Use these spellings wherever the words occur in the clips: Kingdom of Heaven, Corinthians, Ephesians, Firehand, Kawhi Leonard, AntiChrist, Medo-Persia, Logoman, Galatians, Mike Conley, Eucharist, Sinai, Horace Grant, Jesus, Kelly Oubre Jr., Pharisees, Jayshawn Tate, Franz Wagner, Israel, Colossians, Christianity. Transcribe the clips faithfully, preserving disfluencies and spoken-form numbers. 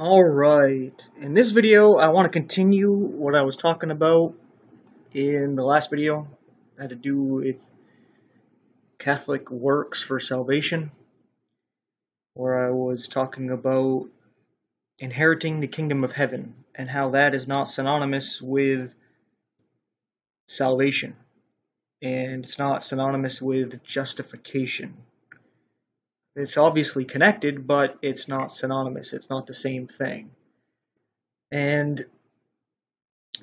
Alright, in this video I want to continue what I was talking about in the last video. I had to do with Catholic works for salvation, where I was talking about inheriting the kingdom of heaven and how that is not synonymous with salvation, and it's not synonymous with justification. It's obviously connected, but it's not synonymous. It's not the same thing. And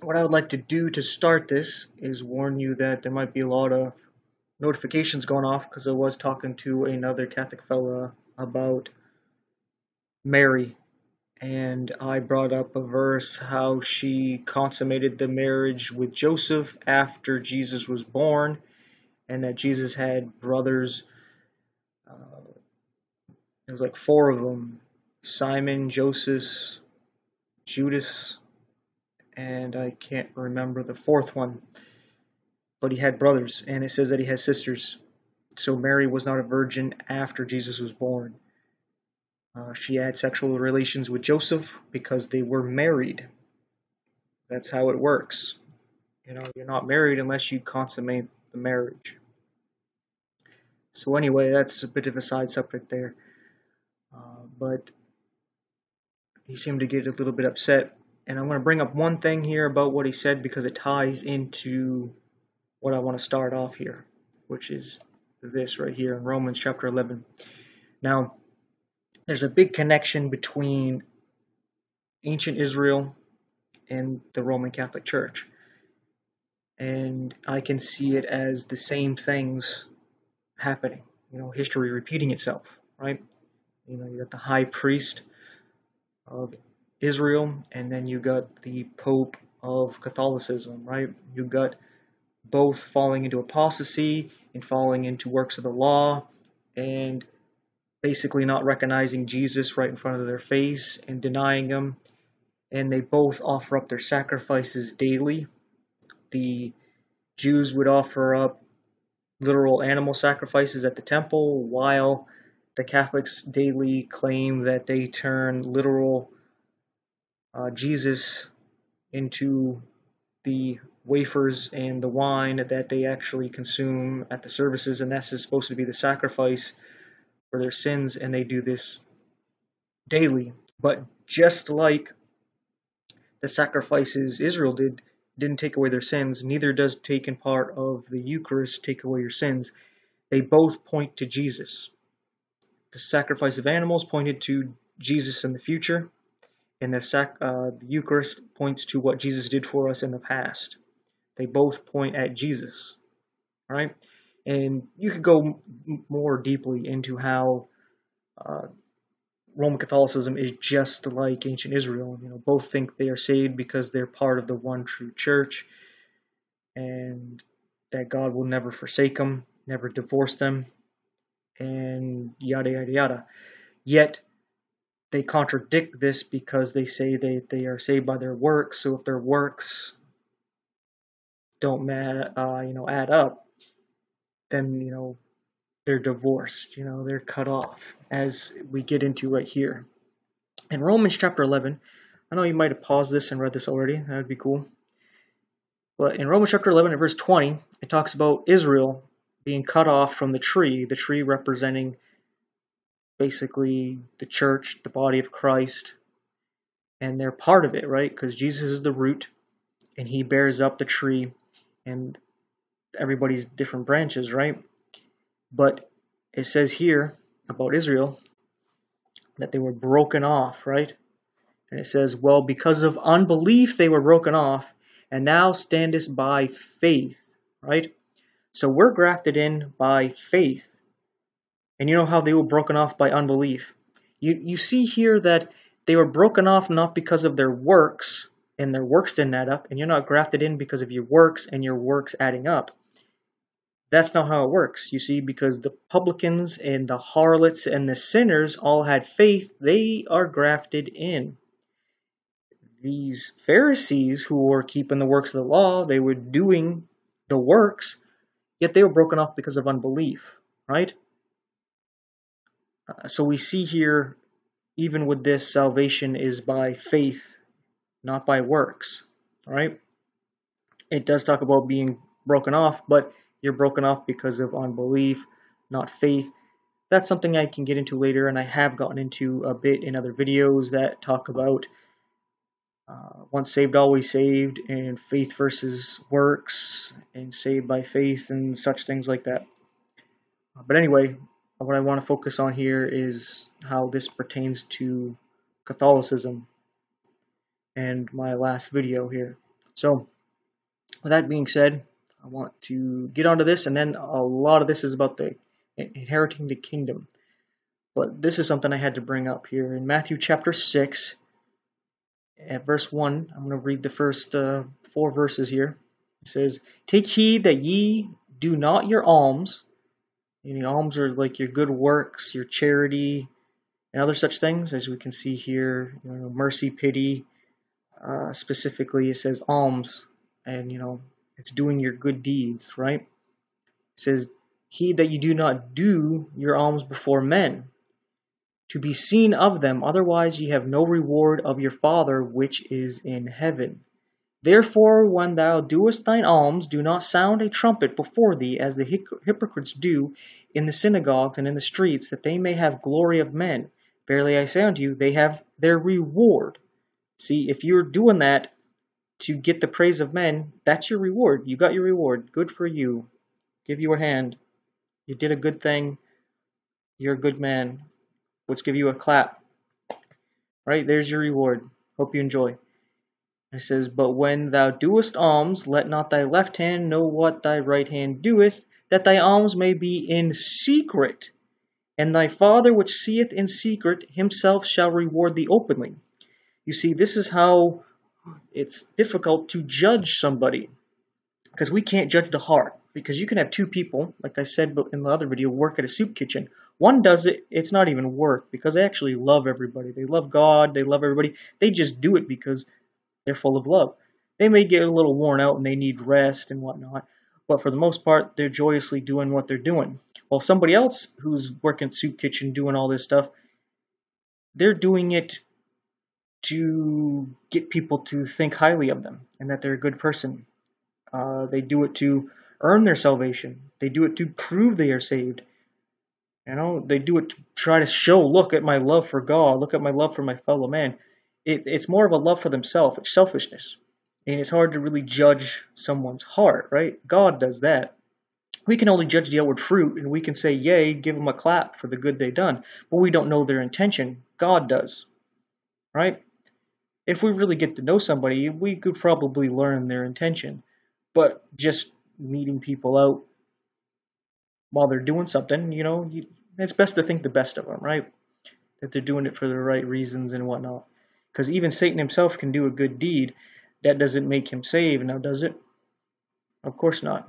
what I would like to do to start this is warn you that there might be a lot of notifications going off, because I was talking to another Catholic fella about Mary, and I brought up a verse how she consummated the marriage with Joseph after Jesus was born, and that Jesus had brothers. Uh, It was like four of them: Simon, Joseph, Judas, and I can't remember the fourth one. But he had brothers, and it says that he has sisters. So Mary was not a virgin after Jesus was born. Uh, she had sexual relations with Joseph because they were married. That's how it works. You know, you're not married unless you consummate the marriage. So anyway, that's a bit of a side subject there. Uh, but he seemed to get a little bit upset, and I'm going to bring up one thing here about what he said, because it ties into what I want to start off here, which is this right here in Romans chapter eleven. Now, there's a big connection between ancient Israel and the Roman Catholic Church, and I can see it as the same things happening, you know, history repeating itself, right? You know, you got the high priest of Israel, and then you got the Pope of Catholicism, right? You got both falling into apostasy and falling into works of the law, and basically not recognizing Jesus right in front of their face and denying him. And they both offer up their sacrifices daily. The Jews would offer up literal animal sacrifices at the temple, while the Catholics daily claim that they turn literal uh, Jesus into the wafers and the wine that they actually consume at the services, and that's supposed to be the sacrifice for their sins, and they do this daily. But just like the sacrifices Israel did didn't take away their sins, neither does taking part of the Eucharist take away your sins. They both point to Jesus. The sacrifice of animals pointed to Jesus in the future, and the, sac uh, the Eucharist points to what Jesus did for us in the past. They both point at Jesus, right? And you could go m more deeply into how uh, Roman Catholicism is just like ancient Israel. You know, both think they are saved because they're part of the one true church, and that God will never forsake them, never divorce them, and yada, yada, yada. Yet, they contradict this because they say they, they are saved by their works, so if their works don't matter, uh, you know, add up, then, you know, they're divorced, you know, they're cut off, as we get into right here. In Romans chapter eleven, I know you might have paused this and read this already, that would be cool. But in Romans chapter eleven and verse twenty, it talks about Israel being cut off from the tree, the tree representing basically the church, the body of Christ, and they're part of it, right? Because Jesus is the root, and he bears up the tree, and everybody's different branches, right? But it says here about Israel that they were broken off, right? And it says, well, because of unbelief they were broken off, and thou standest by faith, right? So we're grafted in by faith. And you know how they were broken off by unbelief. You, you see here that they were broken off not because of their works, and their works didn't add up, and you're not grafted in because of your works and your works adding up. That's not how it works, you see, because the publicans and the harlots and the sinners all had faith. They are grafted in. These Pharisees who were keeping the works of the law, they were doing the works, yet they were broken off because of unbelief, right? Uh, so we see here, even with this, salvation is by faith, not by works. All right? It does talk about being broken off, but you're broken off because of unbelief, not faith. That's something I can get into later, and I have gotten into a bit in other videos that talk about uh, once saved, always saved, and faith versus works, and saved by faith, and such things like that. But anyway, what I want to focus on here is how this pertains to Catholicism and my last video here. So, with that being said, I want to get onto this, and then a lot of this is about the inheriting the kingdom. But this is something I had to bring up here. In Matthew chapter six, at verse one, I'm going to read the first uh, four verses here. It says, "Take heed that ye do not your alms," and the alms are like your good works, your charity, and other such things, as we can see here, you know, mercy, pity, uh, specifically it says alms, and you know, it's doing your good deeds, right? It says, "Heed that you do not do your alms before men, to be seen of them, otherwise ye have no reward of your Father which is in heaven. Therefore, when thou doest thine alms, do not sound a trumpet before thee, as the hypocrites do in the synagogues and in the streets, that they may have glory of men. Verily I say unto you, they have their reward." See, if you're doing that to get the praise of men, that's your reward. You got your reward. Good for you. Give you a hand. You did a good thing. You're a good man. Let's give you a clap. Right, there's your reward. Hope you enjoy. It says, "But when thou doest alms, let not thy left hand know what thy right hand doeth, that thy alms may be in secret. And thy Father which seeth in secret, himself shall reward thee openly." You see, this is how it's difficult to judge somebody, because we can't judge the heart. Because you can have two people, like I said in the other video, work at a soup kitchen. One does it, it's not even work, because they actually love everybody. They love God, they love everybody. They just do it because they're full of love. They may get a little worn out and they need rest and whatnot, but for the most part, they're joyously doing what they're doing. While somebody else who's working at soup kitchen doing all this stuff, they're doing it to get people to think highly of them and that they're a good person. Uh, they do it to earn their salvation. They do it to prove they are saved. You know, they do it to try to show, look at my love for God, look at my love for my fellow man. It, it's more of a love for themselves. It's selfishness. And it's hard to really judge someone's heart, right? God does that. We can only judge the outward fruit, and we can say, yay, give them a clap for the good they done. But we don't know their intention. God does, right? If we really get to know somebody, we could probably learn their intention. But just meeting people out while they're doing something, you know, you, it's best to think the best of them, right? That they're doing it for the right reasons and whatnot. Because even Satan himself can do a good deed. That doesn't make him saved, now does it? Of course not.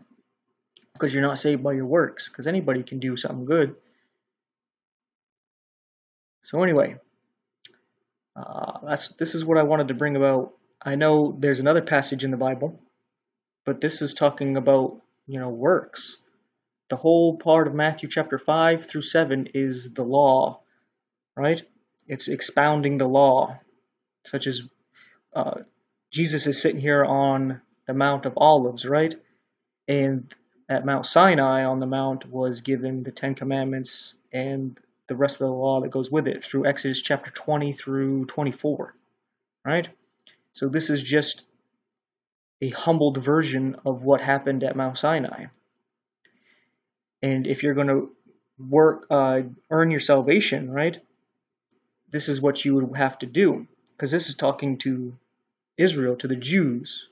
Because you're not saved by your works. Because anybody can do something good. So anyway, uh, that's this is what I wanted to bring about. I know there's another passage in the Bible, but this is talking about, you know, works. The whole part of Matthew chapter five through seven is the law, right? It's expounding the law, such as uh, Jesus is sitting here on the Mount of Olives, right? And at Mount Sinai on the Mount was given the Ten Commandments and the rest of the law that goes with it through Exodus chapter twenty through twenty-four, right? So this is just a humbled version of what happened at Mount Sinai. And if you're going to work, uh, earn your salvation, right, this is what you would have to do. Because this is talking to Israel, to the Jews.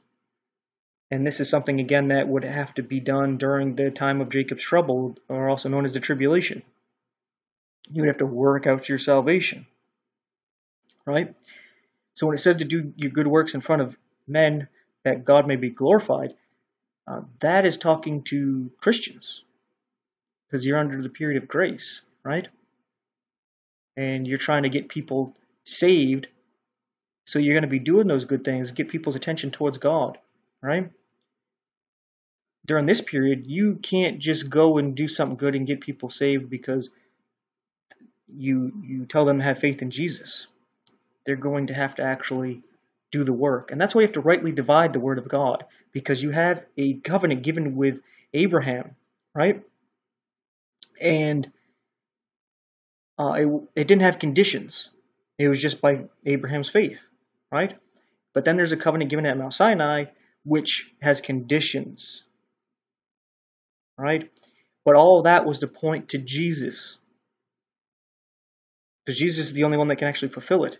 And this is something, again, that would have to be done during the time of Jacob's trouble, or also known as the tribulation. You would have to work out your salvation, right? So when it says to do your good works in front of men, that God may be glorified, uh, that is talking to Christians, because you're under the period of grace, right? And you're trying to get people saved, so you're going to be doing those good things, get people's attention towards God, right? During this period, you can't just go and do something good and get people saved, because you you tell them to have faith in Jesus. They're going to have to actually do the work. And that's why you have to rightly divide the word of God, because you have a covenant given with Abraham, right? And uh, it, it didn't have conditions. It was just by Abraham's faith, right? But then there's a covenant given at Mount Sinai, which has conditions, right? But all that was to point to Jesus, because Jesus is the only one that can actually fulfill it.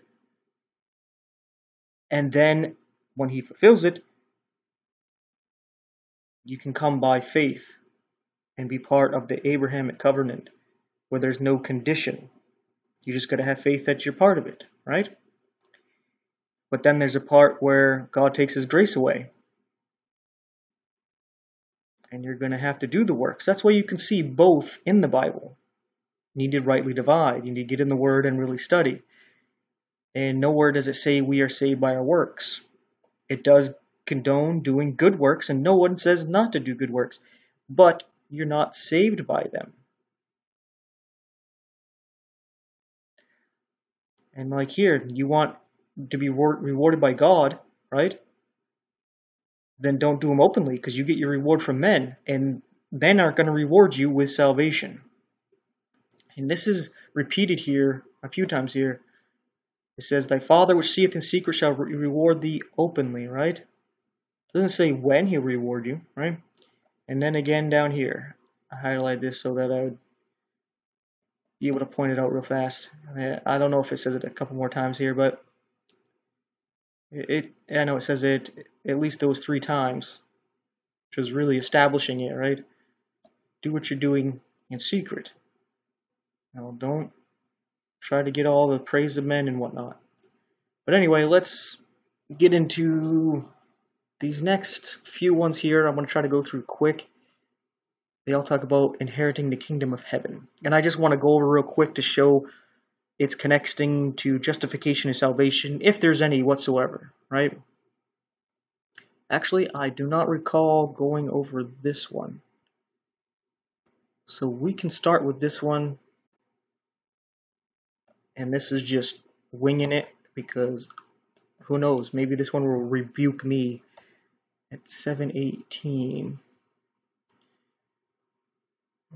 And then when he fulfills it, you can come by faith and be part of the Abrahamic covenant where there's no condition. You just got to have faith that you're part of it, right? But then there's a part where God takes his grace away, and you're going to have to do the works. That's why you can see both in the Bible. You need to rightly divide. You need to get in the Word and really study. And nowhere does it say we are saved by our works. It does condone doing good works, and no one says not to do good works. But you're not saved by them. And like here, you want to be rewarded by God, right? Then don't do them openly, because you get your reward from men, and men aren't going to reward you with salvation. And this is repeated here a few times here. It says, thy Father which seeth in secret shall re reward thee openly, right? It doesn't say when he'll reward you, right? And then again down here, I highlight this so that I would be able to point it out real fast. I don't know if it says it a couple more times here, but It, I know it says it at least those three times, which was really establishing it, right? Do what you're doing in secret. Now, don't try to get all the praise of men and whatnot. But anyway, let's get into these next few ones here. I'm going to try to go through quick. They all talk about inheriting the kingdom of heaven. And I just want to go over real quick to show it's connecting to justification and salvation, if there's any whatsoever, right? Actually, I do not recall going over this one. So we can start with this one. And this is just winging it, because who knows, maybe this one will rebuke me at seven eighteen.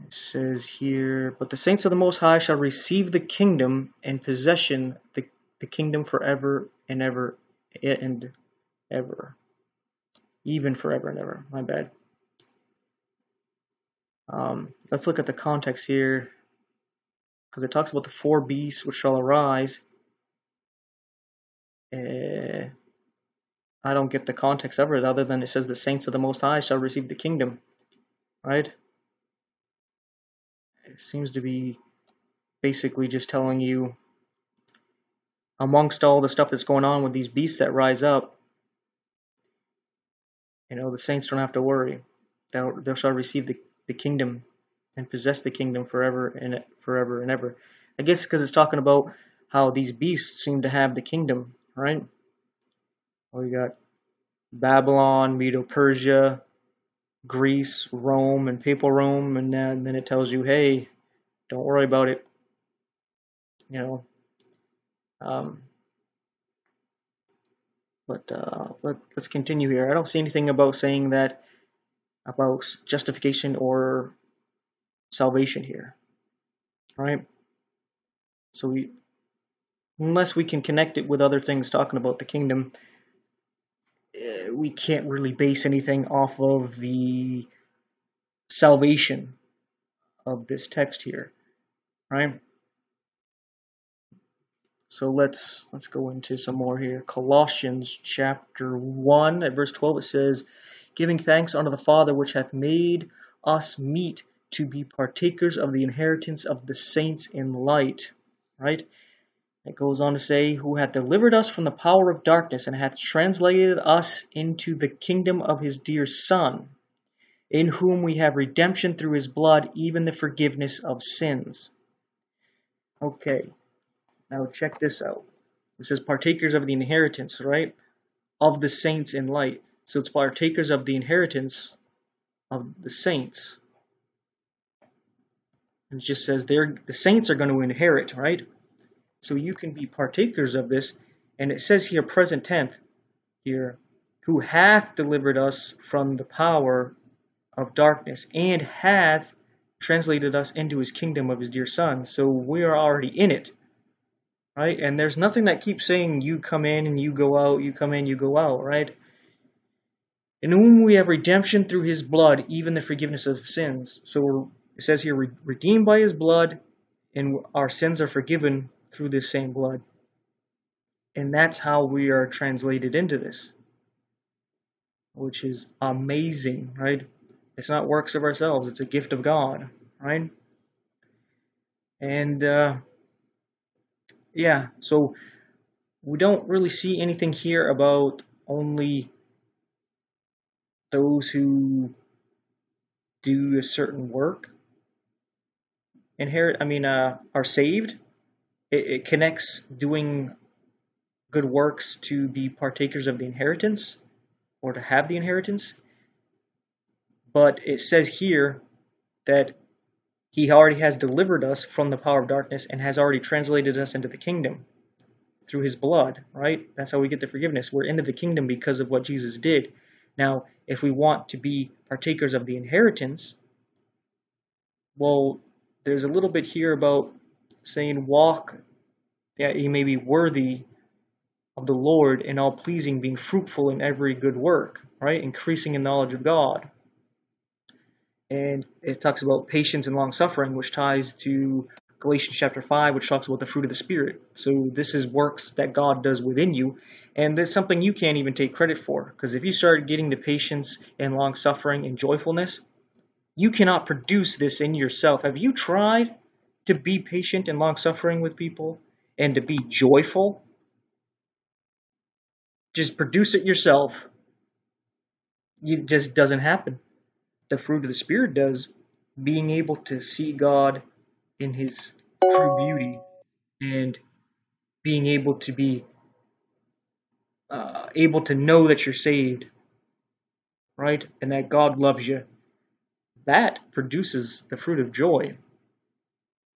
It says here, but the saints of the Most High shall receive the kingdom and possession, the, the kingdom forever and ever and ever. Even forever and ever. My bad. Um, let's look at the context here, because it talks about the four beasts which shall arise. Uh, I don't get the context of it, other than it says the saints of the Most High shall receive the kingdom. Right? It seems to be basically just telling you, amongst all the stuff that's going on with these beasts that rise up, you know, the saints don't have to worry. Thou, thou shalt receive the, the kingdom and possess the kingdom forever and forever and ever. I guess because it's talking about how these beasts seem to have the kingdom, right? Well, we got Babylon, Medo-Persia, Greece, Rome, and Papal Rome, and then it tells you, hey, don't worry about it. You know, um, but uh, let, let's continue here. I don't see anything about saying that about justification or salvation here, right? So we, unless we can connect it with other things talking about the kingdom, we can't really base anything off of the salvation of this text here, right? So let's let's go into some more here. Colossians chapter one at verse twelve, it says, giving thanks unto the Father which hath made us meet to be partakers of the inheritance of the saints in light, right? It goes on to say, who hath delivered us from the power of darkness, and hath translated us into the kingdom of his dear Son, in whom we have redemption through his blood, even the forgiveness of sins. Okay, now check this out. It says partakers of the inheritance, right? Of the saints in light. So it's partakers of the inheritance of the saints. It just says they're, the saints are going to inherit, right? So you can be partakers of this. And it says here, present tense, here, who hath delivered us from the power of darkness and hath translated us into his kingdom of his dear son. So we are already in it, right? And there's nothing that keeps saying you come in and you go out, you come in, you go out, right? In whom we have redemption through his blood, even the forgiveness of sins. So it says here, redeemed by his blood, and our sins are forgiven through this same blood. And that's how we are translated into this, which is amazing, right? It's not works of ourselves, it's a gift of God, right? And, uh, yeah, so we don't really see anything here about only those who do a certain work inherit, I mean, uh, are saved. It, it connects doing good works to be partakers of the inheritance or to have the inheritance. But it says here that he already has delivered us from the power of darkness and has already translated us into the kingdom through his blood, right? That's how we get the forgiveness. We're into the kingdom because of what Jesus did. Now, if we want to be partakers of the inheritance, well, there's a little bit here about saying walk that ye may be worthy of the Lord in all pleasing, being fruitful in every good work, right? Increasing in knowledge of God. And it talks about patience and long-suffering, which ties to Galatians chapter five, which talks about the fruit of the Spirit. So this is works that God does within you, and there's something you can't even take credit for, because if you start getting the patience and long-suffering and joyfulness, you cannot produce this in yourself. Have you tried to be patient and long-suffering with people and to be joyful? Just produce it yourself. It just doesn't happen. The fruit of the Spirit does, being able to see God in his true beauty and being able to be uh, able to know that you're saved, right? And that God loves you. That produces the fruit of joy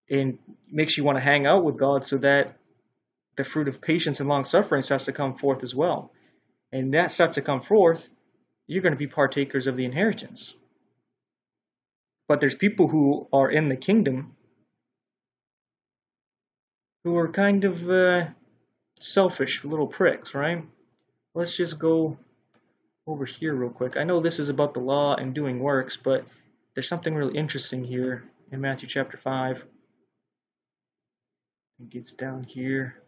and makes you want to hang out with God, so that the fruit of patience and long-suffering starts to come forth as well. And that starts to come forth, you're going to be partakers of the inheritance. But there's people who are in the kingdom who are kind of uh, selfish little pricks, right? Let's just go over here real quick. I know this is about the law and doing works, but there's something really interesting here in Matthew chapter five. It gets down here.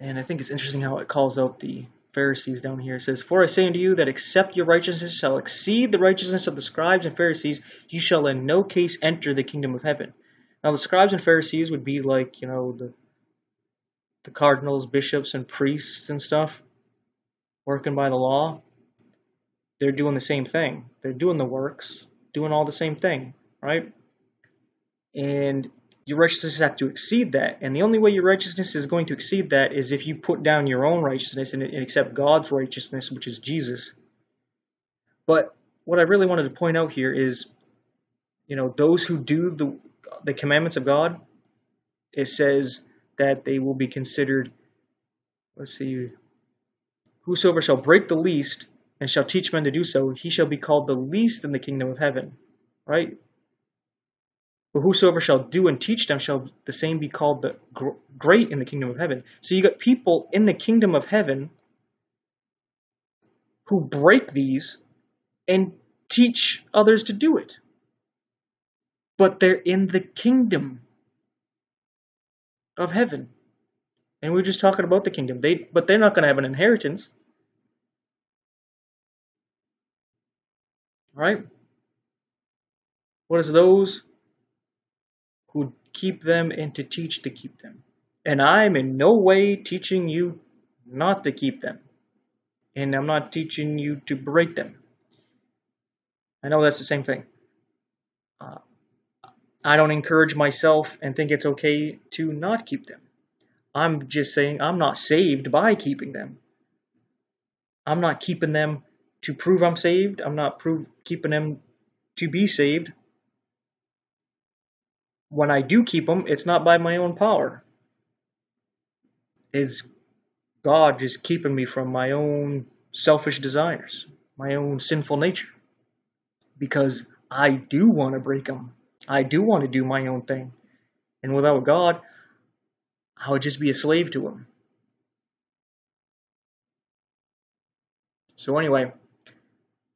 And I think it's interesting how it calls out the Pharisees down here. It says, "For I say unto you that except your righteousness shall exceed the righteousness of the scribes and Pharisees, you shall in no case enter the kingdom of heaven." Now, the scribes and Pharisees would be like, you know, the, the cardinals, bishops, and priests and stuff, working by the law. They're doing the same thing. They're doing the works, doing all the same thing, right? And your righteousness has to exceed that. And the only way your righteousness is going to exceed that is if you put down your own righteousness and, and accept God's righteousness, which is Jesus. But what I really wanted to point out here is, you know, those who do the the commandments of God, it says that they will be considered, let's see, whosoever shall break the least and shall teach men to do so, he shall be called the least in the kingdom of heaven, right? But whosoever shall do and teach them shall the same be called the great in the kingdom of heaven. So you got people in the kingdom of heaven who break these and teach others to do it. But they're in the kingdom of heaven. And we were just talking about the kingdom. They, but they're not going to have an inheritance. Right? What is those who keep them and to teach to keep them? And I'm in no way teaching you not to keep them. And I'm not teaching you to break them. I know that's the same thing. Uh, I don't encourage myself and think it's okay to not keep them. I'm just saying I'm not saved by keeping them. I'm not keeping them to prove I'm saved. I'm not prove, keeping them to be saved. when I do keep them, it's not by my own power. It's God just keeping me from my own selfish desires, my own sinful nature. Because I do want to break them. I do want to do my own thing. And without God, I would just be a slave to him. So anyway,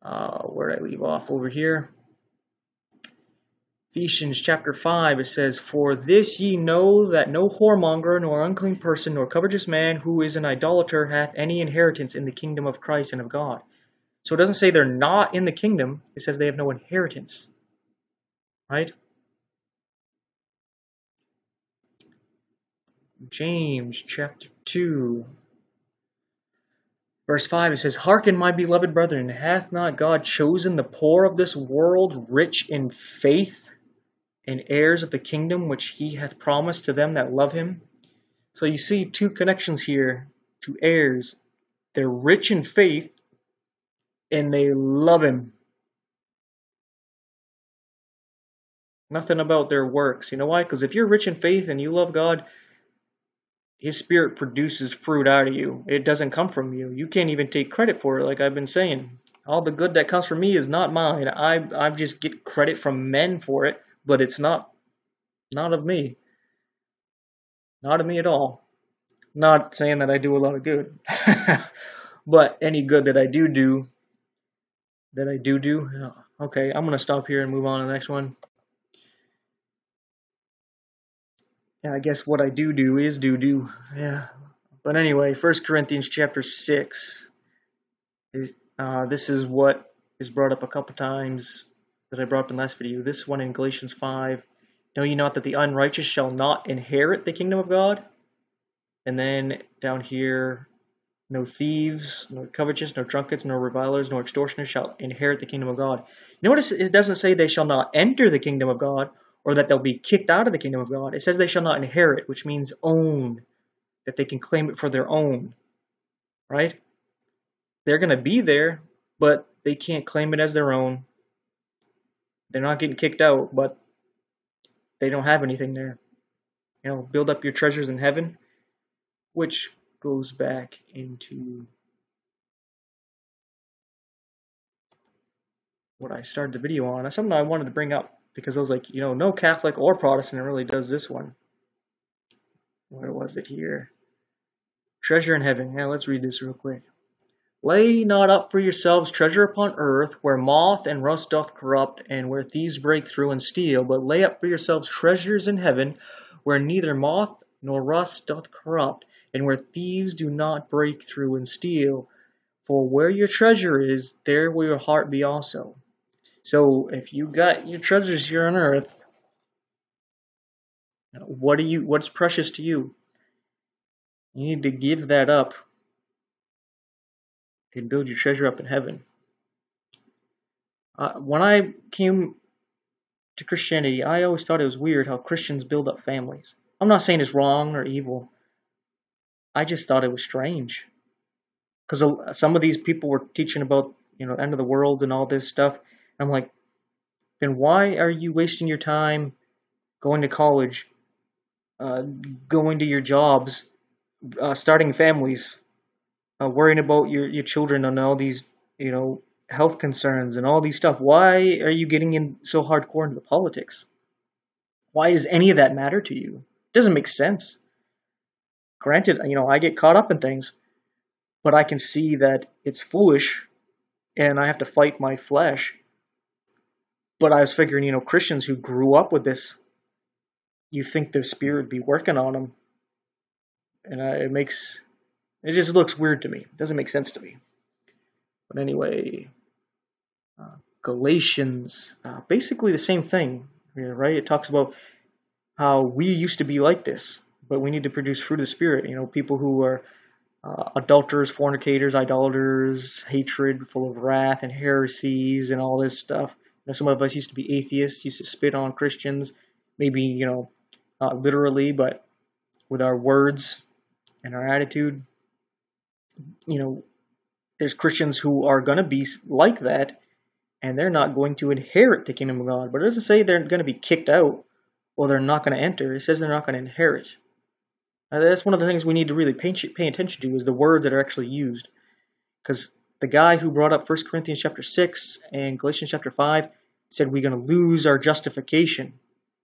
uh, where did I leave off? Over here. Ephesians chapter five, it says, "For this ye know that no whoremonger, nor unclean person, nor covetous man, who is an idolater, hath any inheritance in the kingdom of Christ and of God." So it doesn't say they're not in the kingdom. It says they have no inheritance. Right? James chapter two. Verse five, it says, "Hearken, my beloved brethren, hath not God chosen the poor of this world rich in faith, and heirs of the kingdom which he hath promised to them that love him?" So you see two connections here to heirs. They're rich in faith and they love him. Nothing about their works. You know why? Because if you're rich in faith and you love God, his spirit produces fruit out of you. It doesn't come from you. You can't even take credit for it, like I've been saying. All the good that comes from me is not mine. I, I just get credit from men for it. But it's not, not of me. Not of me at all. Not saying that I do a lot of good. But any good that I do do, that I do do. Okay, I'm going to stop here and move on to the next one. Yeah, I guess what I do do is do do. Yeah. But anyway, First Corinthians chapter six. Is, uh, this is what is brought up a couple times that I brought up in the last video. This one in Galatians five. "Know ye not that the unrighteous shall not inherit the kingdom of God?" And then down here, "No thieves, nor covetous, nor drunkards, nor revilers, nor extortioners shall inherit the kingdom of God." Notice it doesn't say they shall not enter the kingdom of God, or that they'll be kicked out of the kingdom of God. It says they shall not inherit, which means own, that they can claim it for their own, right? They're going to be there, but they can't claim it as their own. They're not getting kicked out, but they don't have anything there. You know, build up your treasures in heaven, which goes back into what I started the video on. That's something I wanted to bring up. Because I was like, you know, no Catholic or Protestant really does this one. Where was it here? Treasure in heaven. Yeah, let's read this real quick. "Lay not up for yourselves treasure upon earth, where moth and rust doth corrupt, and where thieves break through and steal. But lay up for yourselves treasures in heaven, where neither moth nor rust doth corrupt, and where thieves do not break through and steal. For where your treasure is, there will your heart be also." So if you got your treasures here on earth, what do you? What's precious to you? You need to give that up and build your treasure up in heaven. Uh, when I came to Christianity, I always thought it was weird how Christians build up families. I'm not saying it's wrong or evil. I just thought it was strange because some of these people were teaching about, you know, end of the world and all this stuff. I'm like, then why are you wasting your time going to college, uh, going to your jobs, uh, starting families, uh, worrying about your, your children and all these, you know, health concerns and all these stuff? Why are you getting in so hardcore into the politics? Why does any of that matter to you? It doesn't make sense. Granted, you know, I get caught up in things, but I can see that it's foolish and I have to fight my flesh. But I was figuring, you know, Christians who grew up with this, you think their spirit would be working on them. And I, it makes, it just looks weird to me. It doesn't make sense to me. But anyway, uh, Galatians, uh, basically the same thing here, right? It talks about how we used to be like this, but we need to produce fruit of the spirit. You know, people who are uh, adulterers, fornicators, idolaters, hatred, full of wrath and heresies and all this stuff. You know, some of us used to be atheists, used to spit on Christians, maybe, you know, not literally, but with our words and our attitude. You know, there's Christians who are going to be like that, and they're not going to inherit the kingdom of God. But it doesn't say they're going to be kicked out well, they're not going to enter. It says they're not going to inherit. Now, that's one of the things we need to really pay, pay attention to, is the words that are actually used. Because the guy who brought up First Corinthians chapter six and Galatians chapter five said we're going to lose our justification,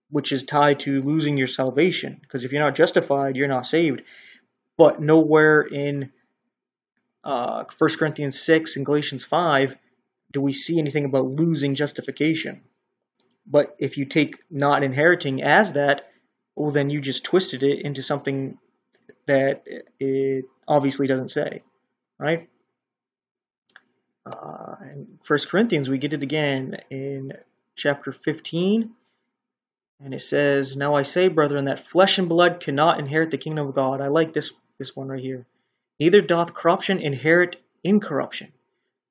which is tied to losing your salvation. Because if you're not justified, you're not saved. But nowhere in uh, First Corinthians six and Galatians five do we see anything about losing justification. But if you take not inheriting as that, well, then you just twisted it into something that it obviously doesn't say, right? Uh, in First Corinthians, we get it again in chapter fifteen. And it says, "Now I say, brethren, that flesh and blood cannot inherit the kingdom of God." I like this, this one right here. "Neither doth corruption inherit incorruption.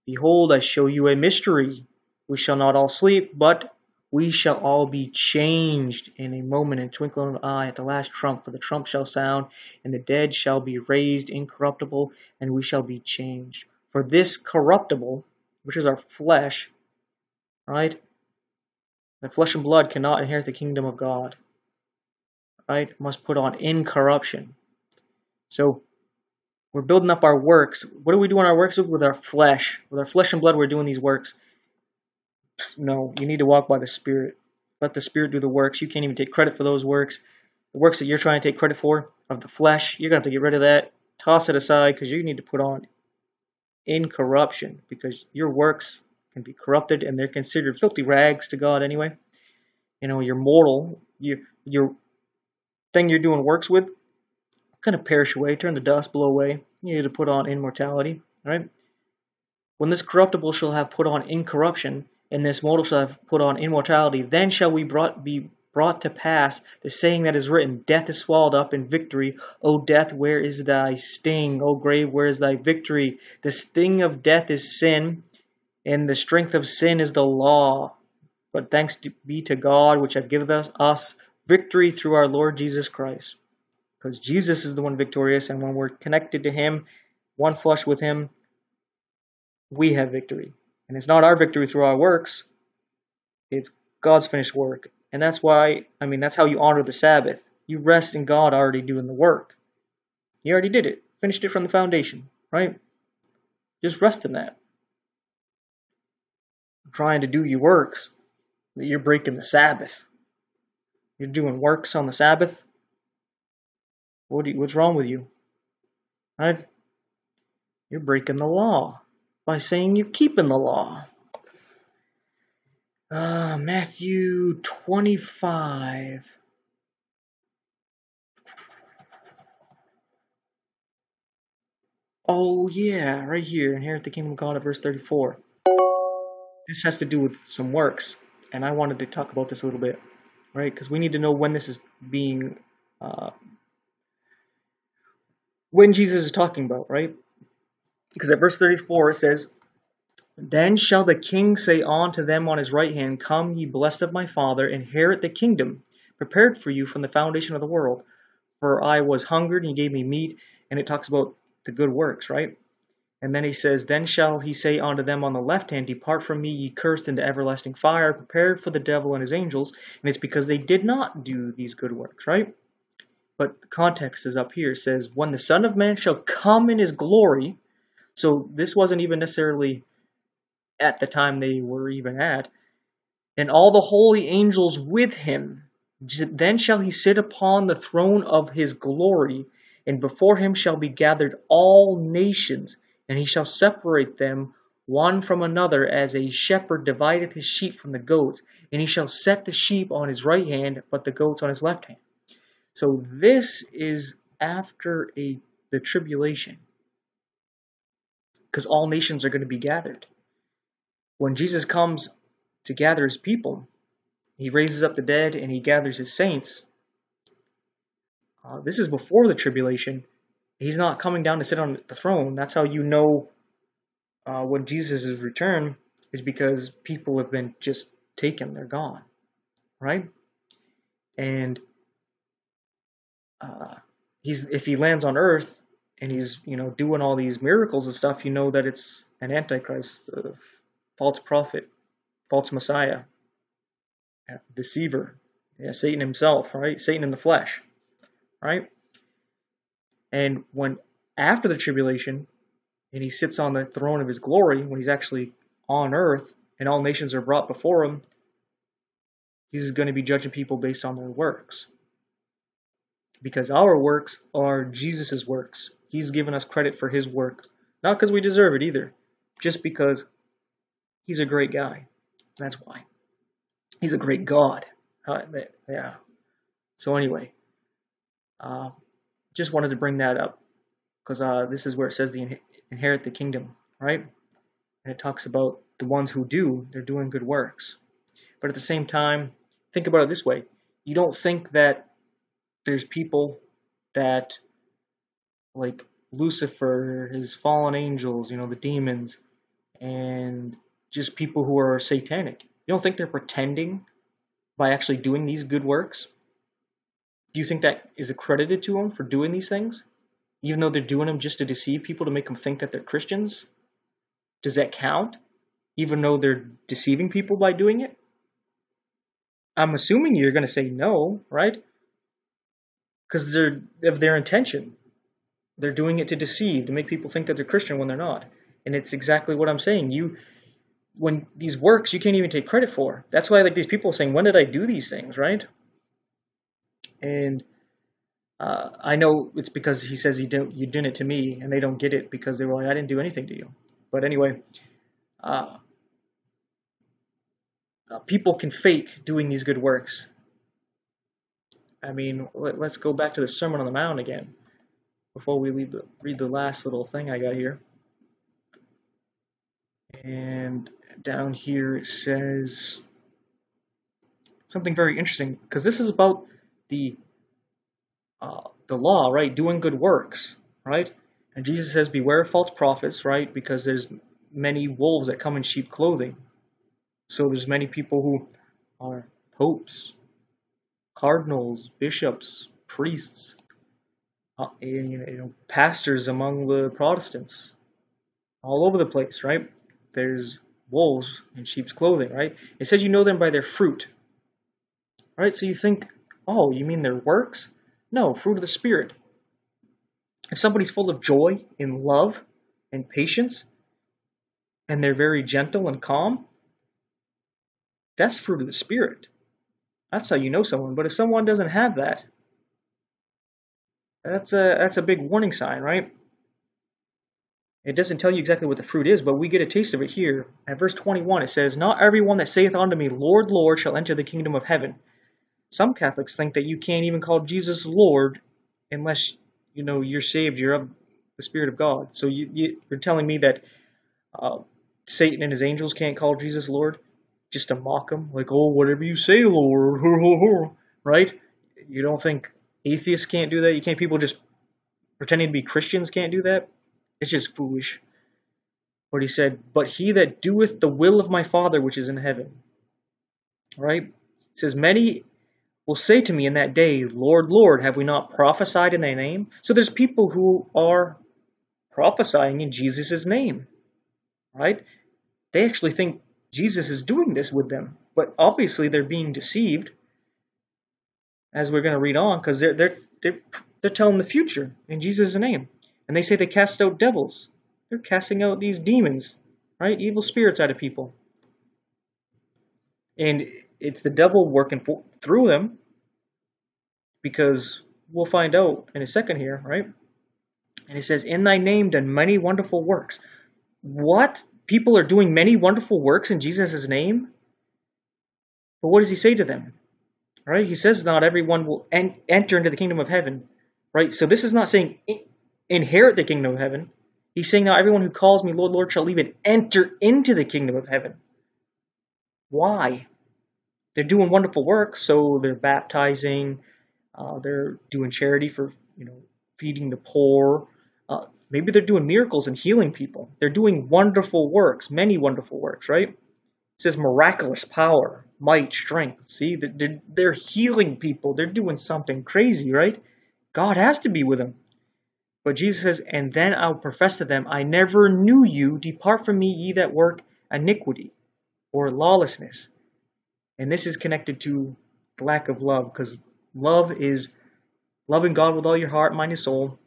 Behold, I show you a mystery. We shall not all sleep, but we shall all be changed in a moment, in twinkling of an eye, at the last trump. For the trump shall sound, and the dead shall be raised incorruptible, and we shall be changed. For this corruptible," which is our flesh, right? "That flesh and blood cannot inherit the kingdom of God," right? "Must put on incorruption." So we're building up our works. What do we do in our works with our flesh? With our flesh and blood, we're doing these works. No, you need to walk by the Spirit. Let the Spirit do the works. You can't even take credit for those works. The works that you're trying to take credit for of the flesh, you're going to have to get rid of that. Toss it aside, because you need to put on incorruption, because your works can be corrupted, and they're considered filthy rags to God anyway. You know, you're mortal. Your, your thing you're doing works with kind of perish away, turn the dust, blow away. You need to put on immortality, right? "When this corruptible shall have put on incorruption, and this mortal shall have put on immortality, then shall we brought, be brought to pass the saying that is written, Death is swallowed up in victory. O death, where is thy sting? O grave, where is thy victory? The sting of death is sin, and the strength of sin is the law. But thanks be to God, which hath given us, us victory through our Lord Jesus Christ." Because Jesus is the one victorious, and when we're connected to him, one flesh with him, we have victory. And it's not our victory through our works. It's God's finished work. And that's why, I mean, that's how you honor the Sabbath. You rest in God already doing the work. He already did it. Finished it from the foundation, right? Just rest in that. Trying to do your works, that you're breaking the Sabbath. You're doing works on the Sabbath. What do you, what's wrong with you? Right? You're breaking the law by saying you're keeping the law. Uh, Matthew twenty-five. Oh yeah, right here. Inherit the kingdom of God at verse thirty-four. This has to do with some works, and I wanted to talk about this a little bit, right? Because we need to know when this is being, uh, when Jesus is talking about, right? Because at verse thirty-four it says, "Then shall the king say unto them on his right hand, Come, ye blessed of my Father, inherit the kingdom prepared for you from the foundation of the world. For I was hungered, and ye gave me meat," and it talks about the good works, right? And then he says, "Then shall he say unto them on the left hand, Depart from me, ye cursed, into everlasting fire, prepared for the devil and his angels." And it's because they did not do these good works, right? But the context is up here. It says, "When the Son of Man shall come in his glory." So this wasn't even necessarily at the time they were even at. "And all the holy angels with him, then shall he sit upon the throne of his glory, and before him shall be gathered all nations. And he shall separate them one from another, as a shepherd divideth his sheep from the goats. And he shall set the sheep on his right hand, but the goats on his left hand." So this is after a the tribulation, because all nations are going to be gathered. When Jesus comes to gather his people, he raises up the dead and he gathers his saints. Uh, this is before the tribulation. He's not coming down to sit on the throne. That's how you know uh, when Jesus' return is, because people have been just taken. They're gone, right? And uh, he's if he lands on earth and he's you know doing all these miracles and stuff, you know that it's an antichrist, a false prophet, false messiah, a deceiver, Yeah, Satan himself, right? Satan in the flesh, right? And when after the tribulation, and he sits on the throne of his glory, when he's actually on earth, and all nations are brought before him, he's going to be judging people based on their works. Because our works are Jesus' works. He's given us credit for his works. Not because we deserve it either. Just because he's a great guy. That's why. He's a great God. Uh, yeah. So anyway, uh, just wanted to bring that up. Because uh, this is where it says the inherit the kingdom, right? And it talks about the ones who do, they're doing good works. But at the same time, think about it this way. You don't think that there's people that, like Lucifer, his fallen angels, you know, the demons, and just people who are satanic. You don't think they're pretending by actually doing these good works? Do you think that is accredited to them for doing these things? Even though they're doing them just to deceive people, to make them think that they're Christians? Does that count? Even though they're deceiving people by doing it? I'm assuming you're going to say no, right? Because they're of their intention. They're doing it to deceive, to make people think that they're Christian when they're not. And it's exactly what I'm saying. You, when these works, you can't even take credit for. That's why, like, these people are saying, when did I do these things, right? And uh, I know it's because he says he did, you did it to me, and they don't get it because they were like, I didn't do anything to you. But anyway, uh, uh, people can fake doing these good works. I mean, let, let's go back to the Sermon on the Mount again before we leave the, read the last little thing I got here. And down here it says something very interesting, because this is about the uh, the law, right? Doing good works, right? And Jesus says, beware of false prophets, right? Because there's many wolves that come in sheep clothing. So there's many people who are popes, cardinals, bishops, priests, uh, and, you know, pastors among the Protestants, all over the place, right? There's wolves in sheep's clothing, right? It says you know them by their fruit, right? So you think, oh, you mean their works? No, fruit of the Spirit. If somebody's full of joy and love and patience, and they're very gentle and calm, that's fruit of the Spirit. That's how you know someone. But if someone doesn't have that, that's a, that's a big warning sign, right? It doesn't tell you exactly what the fruit is, but we get a taste of it here. At verse twenty-one, it says, not everyone that saith unto me, Lord, Lord, shall enter the kingdom of heaven. Some Catholics think that you can't even call Jesus Lord unless you know, you're saved, you're of the Spirit of God. So you, you, you're telling me that uh, Satan and his angels can't call Jesus Lord just to mock him? Like, oh, whatever you say, Lord, right? You don't think atheists can't do that? You can't, people just pretending to be Christians can't do that? It's just foolish. But he said, but he that doeth the will of my Father which is in heaven. Right? It says, many will say to me in that day, Lord, Lord, have we not prophesied in thy name? So there's people who are prophesying in Jesus' name, right? They actually think Jesus is doing this with them, but obviously they're being deceived, as we're going to read on, because they're, they're, they're, they're telling the future in Jesus' name. And they say they cast out devils. They're casting out these demons, right? Evil spirits out of people. And it's the devil working for, through them, because we'll find out in a second here, right? And it says, in thy name done many wonderful works. What? People are doing many wonderful works in Jesus' name? But what does he say to them? Right? He says not everyone will en enter into the kingdom of heaven, right? So this is not saying inherit the kingdom of heaven. He's saying now everyone who calls me Lord, Lord shall even enter into the kingdom of heaven. Why? They're doing wonderful work, so they're baptizing, uh, they're doing charity for, you know, feeding the poor. Uh, maybe they're doing miracles and healing people. They're doing wonderful works, many wonderful works, right? It says miraculous power, might, strength. See, they're, they're healing people. They're doing something crazy, right? God has to be with them. But Jesus says, and then I'll profess to them, I never knew you. Depart from me, ye that work iniquity or lawlessness. And this is connected to the lack of love, because love is loving God with all your heart, mind, and soul,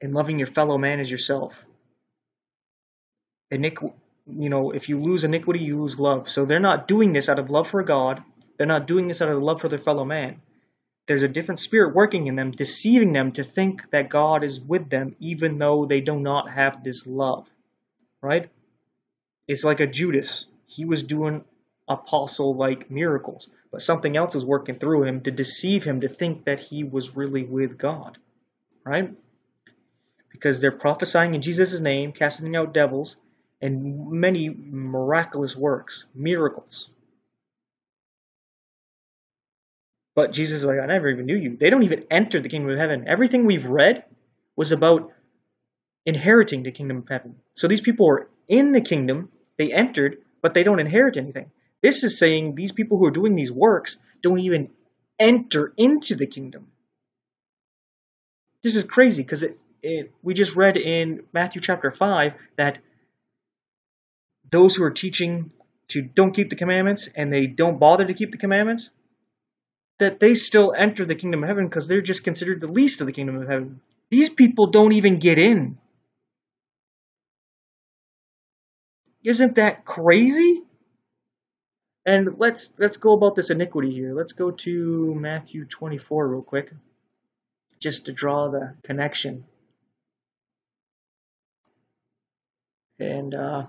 and loving your fellow man as yourself. Iniqu- you know, if you lose iniquity, you lose love. So they're not doing this out of love for God. They're not doing this out of love for their fellow man. There's a different spirit working in them, deceiving them to think that God is with them, even though they do not have this love, right? It's like a Judas. He was doing apostle-like miracles, but something else was working through him to deceive him to think that he was really with God, right? Because they're prophesying in Jesus' name, casting out devils, and many miraculous works, miracles. But Jesus is like, I never even knew you. They don't even enter the kingdom of heaven. Everything we've read was about inheriting the kingdom of heaven. So these people were in the kingdom, they entered, but they don't inherit anything. This is saying these people who are doing these works don't even enter into the kingdom. This is crazy, because it, it, we just read in Matthew chapter five that those who are teaching to don't keep the commandments and they don't bother to keep the commandments, that they still enter the kingdom of heaven because they're just considered the least of the kingdom of heaven. These people don't even get in. Isn't that crazy? And let's let's go about this iniquity here. Let's go to Matthew twenty-four real quick, just to draw the connection. And uh,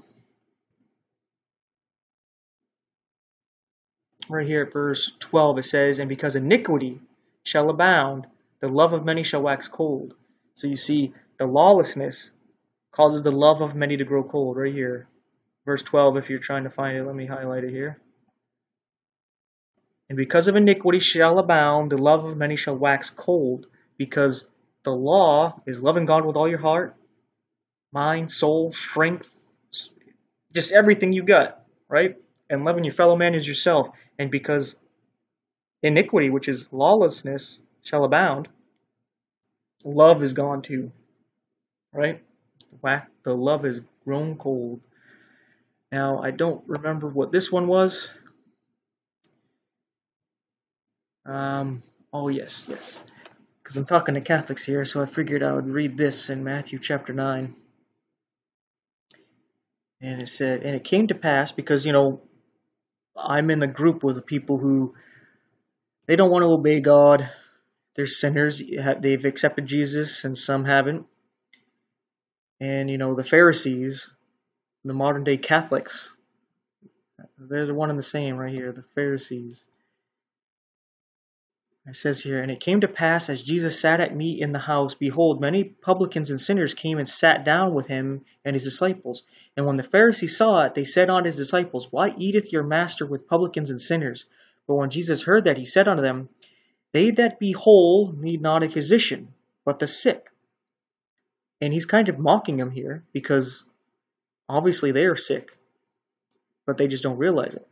right here at verse twelve, it says, "And because iniquity shall abound, the love of many shall wax cold." So you see, the lawlessness causes the love of many to grow cold right here. Verse twelve, if you're trying to find it, let me highlight it here. "And because of iniquity shall abound, the love of many shall wax cold," because the law is loving God with all your heart, mind, soul, strength, just everything you got, right? And loving your fellow man as yourself. And because iniquity, which is lawlessness, shall abound, love is gone too, right? The love has grown cold. Now, I don't remember what this one was. Um, oh, yes, yes. Because I'm talking to Catholics here, so I figured I would read this in Matthew chapter nine. And it said, "And it came to pass," because, you know, I'm in the group with the people who, they don't want to obey God. They're sinners. They've accepted Jesus, and some haven't. And, you know, the Pharisees, the modern-day Catholics, they're the one and the same right here, the Pharisees. It says here, "And it came to pass, as Jesus sat at meat in the house, behold, many publicans and sinners came and sat down with him and his disciples. And when the Pharisees saw it, they said unto his disciples, Why eateth your master with publicans and sinners? But when Jesus heard that, he said unto them, They that be whole need not a physician, but the sick." And he's kind of mocking them here, because obviously they are sick, but they just don't realize it.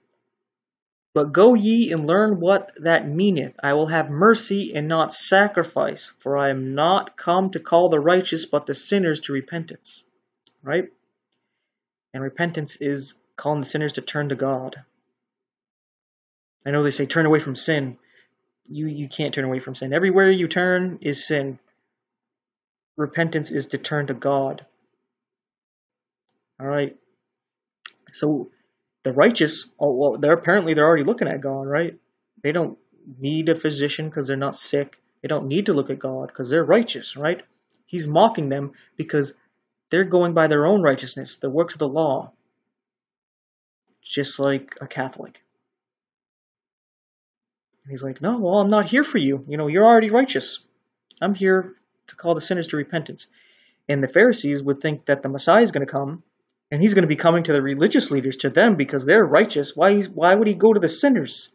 "But go ye and learn what that meaneth. I will have mercy and not sacrifice, for I am not come to call the righteous, but the sinners to repentance." Right? And repentance is calling the sinners to turn to God. I know they say turn away from sin. You, you can't turn away from sin. Everywhere you turn is sin. Repentance is to turn to God. All right. So the righteous, oh, well, they're apparently they're already looking at God, right? They don't need a physician because they're not sick. They don't need to look at God because they're righteous, right? He's mocking them because they're going by their own righteousness, the works of the law, just like a Catholic. And he's like, no, well, I'm not here for you. You know, you're already righteous. I'm here to call the sinners to repentance. And the Pharisees would think that the Messiah is going to come, and he's going to be coming to the religious leaders, to them, because they're righteous. Why, he's, why would he go to the sinners?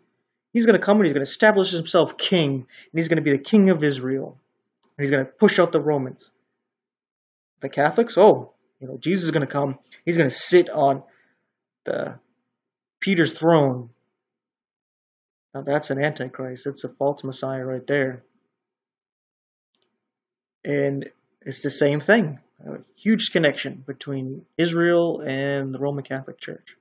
He's going to come and he's going to establish himself king. And he's going to be the king of Israel. And he's going to push out the Romans. The Catholics, oh, you know, Jesus is going to come. He's going to sit on the Peter's throne. Now that's an antichrist. That's a false Messiah right there. And it's the same thing. A huge connection between Israel and the Roman Catholic Church.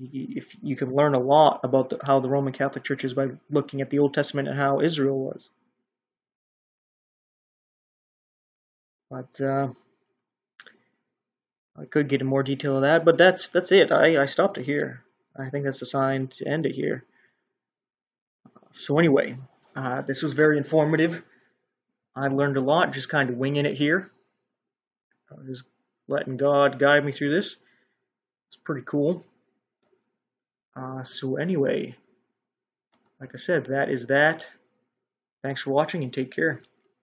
if you can learn a lot about the, how the Roman Catholic Church is by looking at the Old Testament and how Israel was. But uh, I could get into more detail of that, but that's that's it. I, I stopped it here. I think that's a sign to end it here. So anyway, uh, this was very informative. I learned a lot, just kind of winging it here. I'm just letting God guide me through this. It's pretty cool. Uh, so anyway, like I said, that is that. Thanks for watching and take care.